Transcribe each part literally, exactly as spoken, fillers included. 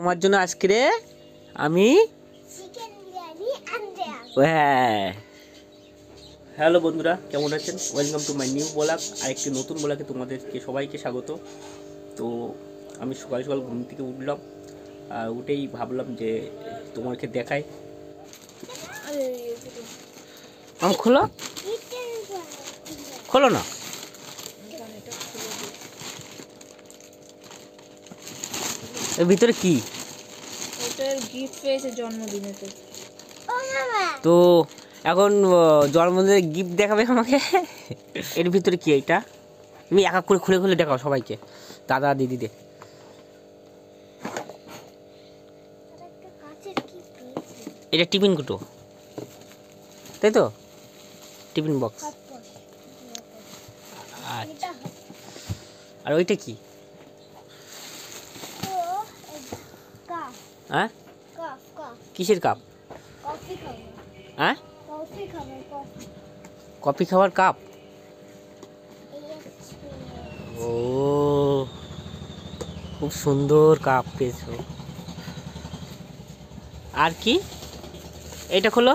তোমার জন্য আজকে আমি চিকেন বিরিয়ানি আনতে আসছি। হ্যালো বন্ধুরা, কেমন আছেন? Welcome to my new blog. আরেকটি নতুন ব্লগে তোমাদেরকে সবাইকে স্বাগত। তো আমি সকাল সকাল ঘুম থেকে উঠলাম, আর উঠেই ভাবলাম যে তোমাকে দেখাই। আম খোলো খোলো না ভিতরে কি তো এখন জন্মদিনের গিফট দেখাবে আমাকে। এর ভিতরে কি এটা? তুমি এক এক করে খুলে খুলে দেখাও সবাইকে, দাদা দিদিদের। এটা টিফিন কুটো, তাই তো? Tiffin box. আর ওইটা কি? হ্যাঁ, কিসের কাপ? হ্যাঁ, কফি খাওয়ার কাপ। ও খুব সুন্দর কাপ পেয়েছো। আর কি? এটা খোলো।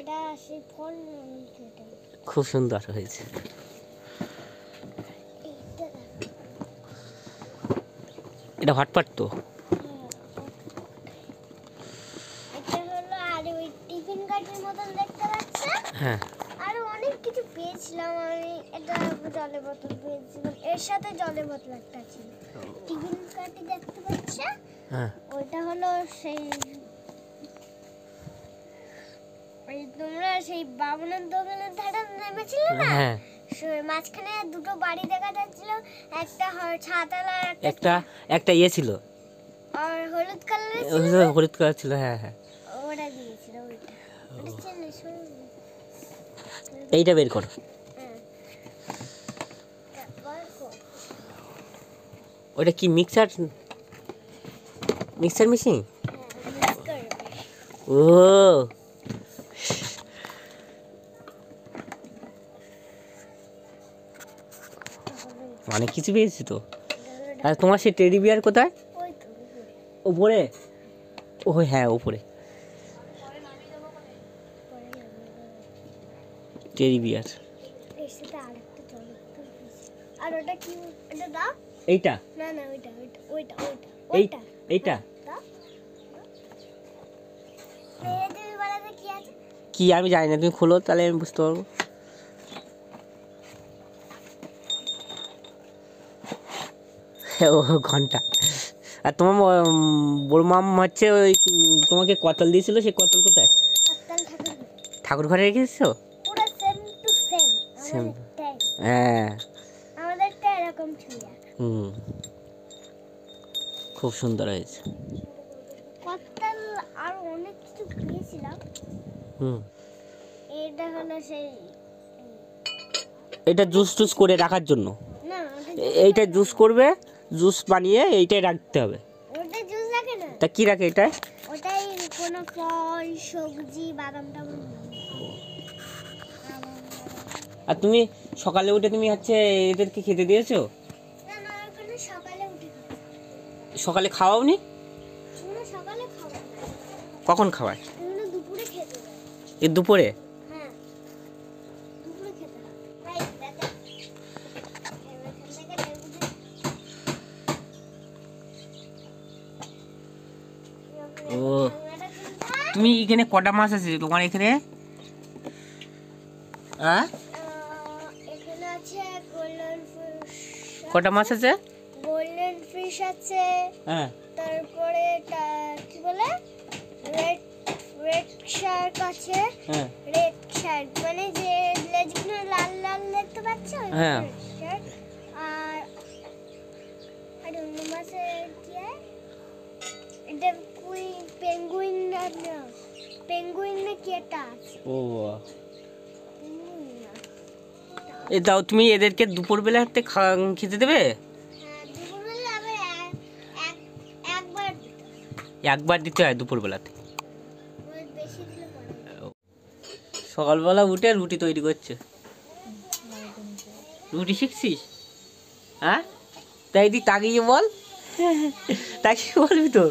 এটা সেই ফোন। খুব সুন্দর হয়েছে। এটা হটপট তো। এটা হলো আর ওই টিফিন কার্ডের মত দেখতে পাচ্ছেন। হ্যাঁ, আর অনেক কিছু পেয়েছিলাম আমি। এটা জলের বোতল পেয়েছিলাম, এর সাথে জলের বোতল একটা ছিল। টিফিন কার্ডটি দেখতে পাচ্ছেন? হ্যাঁ, ওটা হলো সেই এই তোমরা সেই বাবনের দোকানের ধারে নেমেছিলে না? হ্যাঁ, মাঝখানে দুটো বাড়ি দেখা যাচ্ছিল, একটা ছাতালা একটা একটা ইয়ে ছিল, আর হলুদ কালারের ছিল। হলুদ কালার ছিল। হ্যাঁ হ্যাঁ, ওটা দিয়েছিল। ওইটা এইটা বের করো। ওটা কি? Mixer mixer machine. ও অনেক কিছু পেয়েছি তো। আর তোমার সেই টেডি বিয়ার কোথায়? উপরে। ও হ্যাঁ, উপরে টেডি বিয়ার। আর ওটা কি? এটা দাও। এইটা না না, ওইটা ওইটা ওইটা এইটা কি? আমি জানি না, তুমি খোলো তাহলে আমি বুঝতে পারবো। ও ঘন্টা। আর তোমার বড় মাম হচ্ছে ওই তোমাকে কতল দিয়েছিল, সেই কতল কোথায়? ঠাকুর ঘরে রেখেছো? হ্যাঁ, হুম, খুব সুন্দর হয়েছে। এটা জুস টুস করে রাখার জন্য। এইটা জুস করবে, জুস বানিয়ে এইটাই রাখতে হবে। ওটা জুস রাখে না? তা কি রাখে এটা? ওটাই কোনো ফল, সবজি, বাদামটা। আর তুমি সকালে উঠে তুমি হচ্ছে এদেরকে খেতে দিয়েছো? না না, ওখানে সকালে উঠে খাওয়া। সকালে খাওয়াওনি? না, সকালে খাওয়া। কখন খাওয়ায়? না, দুপুরে খেতে দাও। এই দুপুরে? হ্যাঁ, দুপুরে খেতে দাও। রাইট, দাদা। ও তুমি এখানে কটা মাছ আছে তোমার এখানে? হ্যাঁ, এখানে আছে গোল্ডেন ফিশ। কটা মাছ আছে? গোল্ডেন ফিশ আছে। হ্যাঁ, তারপরে এটা কি বলে, রেড রেড শার্ক আছে। হ্যাঁ, রেড শার্ক মানে যে লেজগুলো লাল লাল हाँ पेंगुइन ने पेंगुइन ने किया था। ओ वाह। ये दाउ तुम्ही ये देख के दोपहर बेला हत्ते खा खिते देवे? हाँ दोपहर बेला अबे एक एक बार एक बार दिते हैं दोपहर बेला ते। सकाल वाला उठे रोटी तो इडी कोच्चे। रोटी शिक्षी? हाँ? ताई दी ताकि ये बोल? ताकि ये बोल भी तो।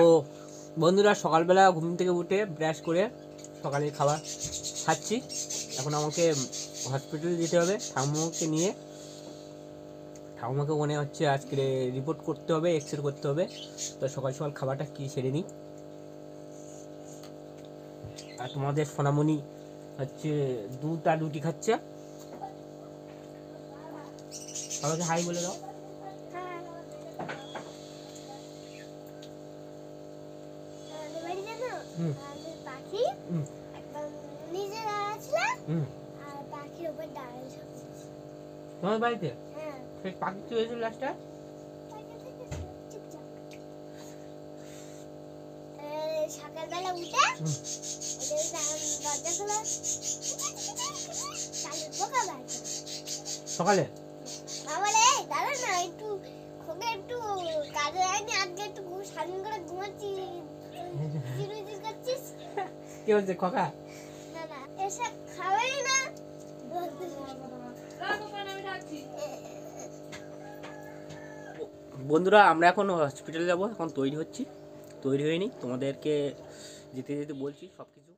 ও বন্ধুরা সকালবেলা ঘুম থেকে উঠে ব্রাশ করে সকালে খাবার খাচ্ছি এখন আমাকে হসপিটালে যেতে হবে ঠাকুমাকে নিয়ে ঠাকুমাকে মনে হচ্ছে আজকে রিপোর্ট করতে হবে এক্সরে করতে হবে তো সকাল সকাল খাবারটা কি সেরে নিই আর তোমাদের সোনামণি হচ্ছে দুটা রুটি খাচ্ছে আমাকে হাই বলে দাও আরে পাখি নিজে আছলা আর পাখির উপর দাঁড়ায় তোমার বাড়িতে হ্যাঁ সেই পাখি তো এসে লাস্টটা চুপচাপ এই সকালবেলা উঠে ওদের দরজা খোলা চালু পোকা বাইতে সকালে সকালে দাঁড়া না একটু খোগে একটু কাজে আইনি আজকে একটু সারাদিন করে ঘুমাচ্ছি কি হচ্ছে খোকা না না এসে খাওয়াই না বন্ধুরা আমরা এখন হসপিটালে যাব এখন তৈরি হচ্ছি তৈরি হইনি তোমাদেরকে যেতে যেতে বলছি সবকিছু